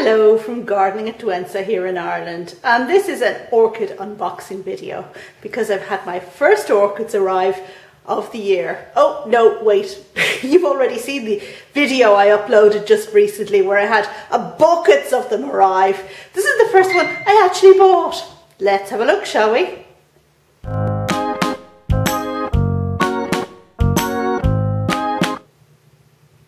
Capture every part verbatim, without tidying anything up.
Hello from gardening at Douentza here in Ireland. Um, this is an orchid unboxing video because I've had my first orchids arrive of the year. Oh no, wait, you've already seen the video I uploaded just recently where I had a buckets of them arrive. This is the first one I actually bought. Let's have a look, shall we?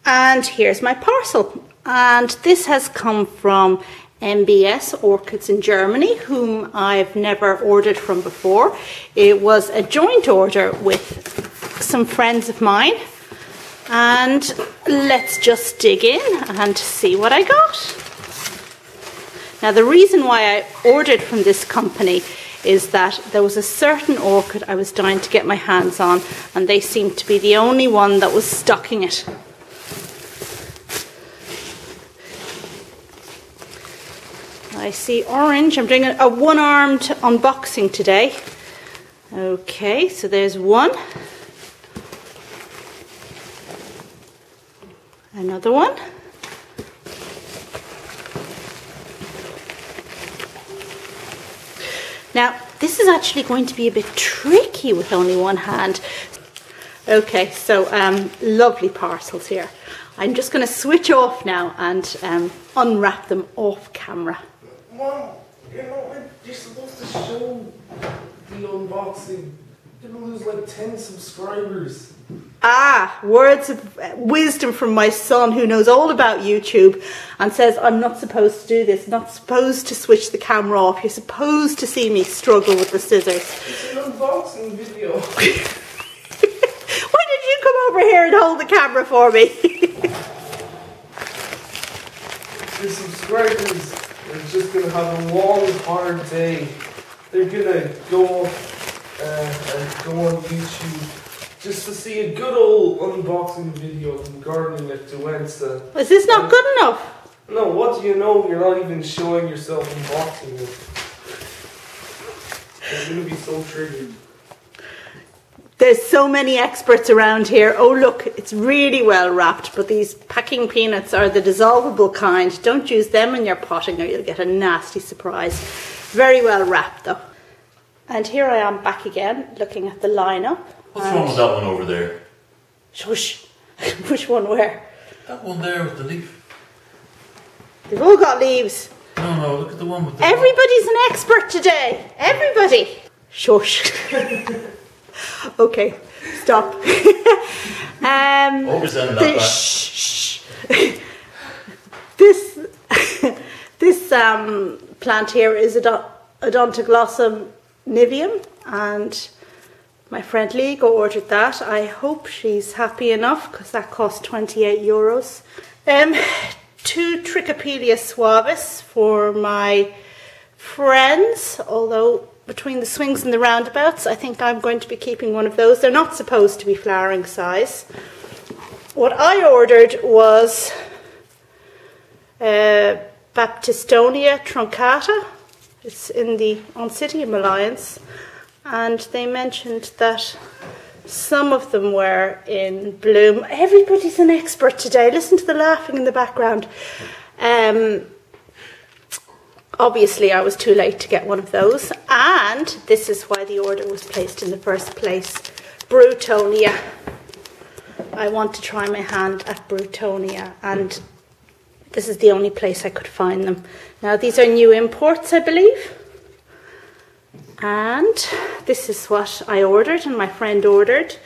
And here's my parcel. And this has come from M B S Orchids in Germany, whom I've never ordered from before. It was a joint order with some friends of mine. And let's just dig in and see what I got. Now, the reason why I ordered from this company is that there was a certain orchid I was dying to get my hands on, and they seemed to be the only one that was stocking it. I see orange. I'm doing a one-armed unboxing today. Okay, so there's one. Another one. Now, this is actually going to be a bit tricky with only one hand. Okay, so um, lovely parcels here. I'm just going to switch off now and um, unwrap them off camera. Mom, you know, you're supposed to show the unboxing. You're going to lose like ten subscribers. Ah, words of wisdom from my son who knows all about YouTube and says I'm not supposed to do this, not supposed to switch the camera off. You're supposed to see me struggle with the scissors. It's an unboxing video. Why did you come over here and hold the camera for me? Your subscribers are just going to have a long, hard day. They're going to go, uh, go on YouTube just to see a good old unboxing video from gardening at Douentza. Is this not and good enough? No, what do you know? You're not even showing yourself unboxing it. They're going to be so triggered. There's so many experts around here. Oh look, it's really well wrapped, but these packing peanuts are the dissolvable kind. Don't use them in your potting or you'll get a nasty surprise. Very well wrapped though. And here I am back again, looking at the lineup. What's wrong with that one over there? Shush! Which one where? That one there with the leaf. They've all got leaves. No, no, look at the one with the leaf. Everybody's an expert today! Everybody! Shush! Okay, stop. um, the, shh, shh. This this um, plant here is Odontoglossum naevium, and my friend Lego ordered that. I hope she's happy enough because that cost twenty-eight euros. Um, two Trichopilia suavis for my friends, although between the swings and the roundabouts, I think I'm going to be keeping one of those. They're not supposed to be flowering size. What I ordered was uh, Baptistonia truncata. It's in the Oncidium Alliance. And they mentioned that some of them were in bloom. Everybody's an expert today. Listen to the laughing in the background. Um... Obviously, I was too late to get one of those, and this is why the order was placed in the first place. Broughtonia. I want to try my hand at Broughtonia, and this is the only place I could find them. Now, these are new imports, I believe, and this is what I ordered and my friend ordered.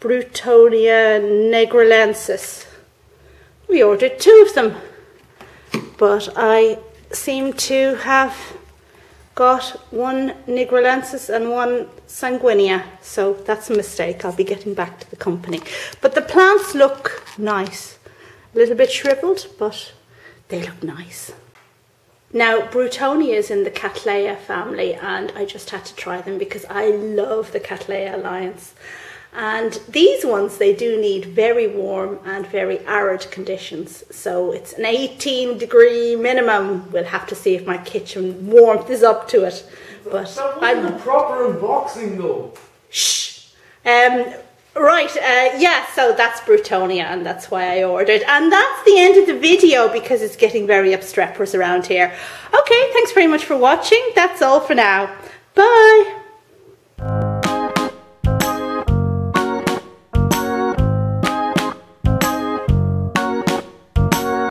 Broughtonia negrilensis. We ordered two of them, but I seem to have got one negrilensis and one sanguinea, so that's a mistake. I'll be getting back to the company, but the plants look nice. A little bit shriveled, but they look nice. Now, Broughtonia is in the cattleya family, and I just had to try them because I love the cattleya alliance. And these ones, they do need very warm and very arid conditions. So it's an eighteen degree minimum. We'll have to see if my kitchen warmth is up to it. But that wasn't I'm a proper unboxing though. Shh. Um, Right, uh, yeah, so that's Broughtonia, and that's why I ordered. And that's the end of the video, because it's getting very obstreperous around here. Okay, thanks very much for watching. That's all for now. Bye!